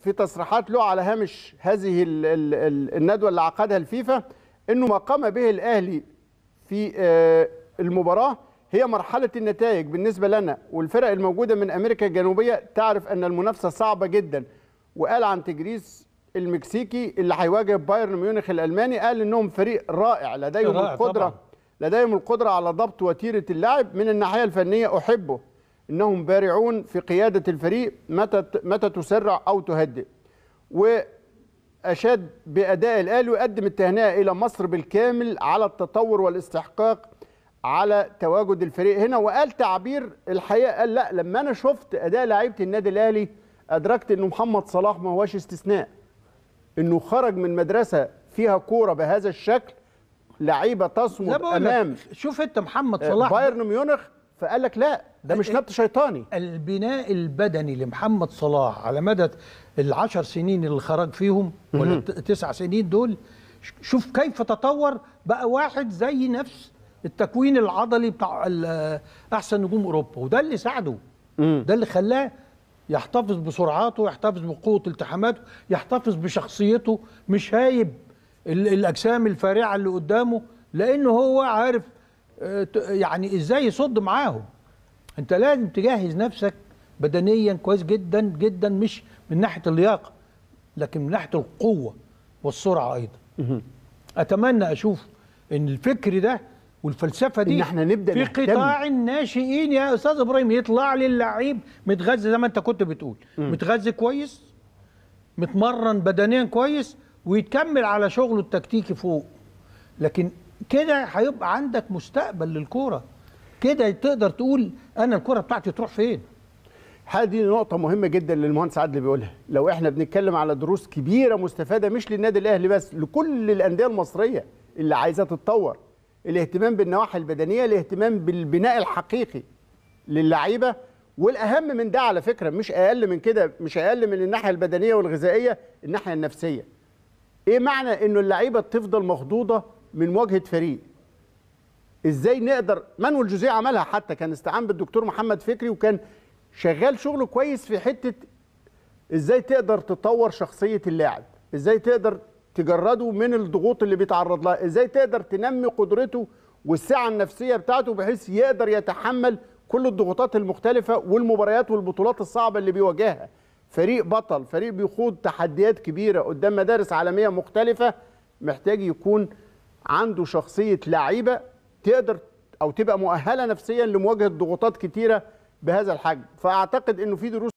في تصريحات له على هامش هذه الندوة اللي عقدها الفيفا أنه ما قام به الأهلي في المباراة هي مرحلة النتائج بالنسبة لنا والفرق الموجودة من أمريكا الجنوبية تعرف أن المنافسة صعبة جدا. وقال عن تيغريز المكسيكي اللي هيواجه بايرن ميونخ الألماني قال أنهم فريق رائع لديهم القدرة على ضبط وتيرة اللعب. من الناحية الفنية أحبه، إنهم بارعون في قيادة الفريق متى تسرع أو تهدئ. وأشاد بأداء الأهلي وقدم التهنئة إلى مصر بالكامل على التطور والاستحقاق على تواجد الفريق هنا. وقال تعبير الحقيقة، قال لا، لما أنا شفت أداء لعيبة النادي الأهلي أدركت إنه محمد صلاح ما هواش استثناء، إنه خرج من مدرسة فيها كورة بهذا الشكل، لعيبة تصمد أمام شوف أنت محمد صلاح بايرن ميونخ، فقال لك لا ده مش نبت شيطاني. البناء البدني لمحمد صلاح على مدى العشر سنين اللي خرج فيهم ولا التسع سنين دول، شوف كيف تطور، بقى واحد زي نفس التكوين العضلي بتاع احسن نجوم اوروبا، وده اللي ساعده، ده اللي خلاه يحتفظ بسرعاته، يحتفظ بقوه التحاماته، يحتفظ بشخصيته، مش هايب الاجسام الفارعه اللي قدامه، لانه هو عارف يعني ازاي يصد معاهم. انت لازم تجهز نفسك بدنيا كويس جدا جدا، مش من ناحيه اللياقه لكن من ناحيه القوه والسرعه ايضا. اتمنى اشوف ان الفكر ده والفلسفه دي إن احنا نبدا في قطاع الناشئين يا استاذ ابراهيم، يطلع لي اللعيب متغذى زي ما انت كنت بتقول، متغذى كويس، متمرن بدنيا كويس، ويتكمل على شغله التكتيكي فوق. لكن كده هيبقى عندك مستقبل للكوره، كده تقدر تقول انا الكوره بتاعتي تروح فين. هذه نقطه مهمه جدا للمهندس عدلي بيقولها، لو احنا بنتكلم على دروس كبيره مستفاده مش للنادي الاهلي بس، لكل الانديه المصريه اللي عايزه تتطور، الاهتمام بالنواحي البدنيه، الاهتمام بالبناء الحقيقي للعيبه، والاهم من ده على فكره مش اقل من كده، مش اقل من الناحيه البدنيه والغذائيه، الناحيه النفسيه. ايه معنى انه اللعيبه تفضل مخضوضه من مواجهه فريق؟ ازاي نقدر؟ مانويل جوزيه عملها، حتى كان استعان بالدكتور محمد فكري وكان شغال شغله كويس في حته ازاي تقدر تطور شخصيه اللاعب، ازاي تقدر تجرده من الضغوط اللي بيتعرض لها، ازاي تقدر تنمي قدرته والسعه النفسيه بتاعته بحيث يقدر يتحمل كل الضغوطات المختلفه والمباريات والبطولات الصعبه اللي بيواجهها. فريق بطل، فريق بيخوض تحديات كبيره قدام مدارس عالميه مختلفه، محتاج يكون عنده شخصيه لعيبه تقدر او تبقى مؤهله نفسيا لمواجهه ضغوطات كتيره بهذا الحجم. فاعتقد انه في دروس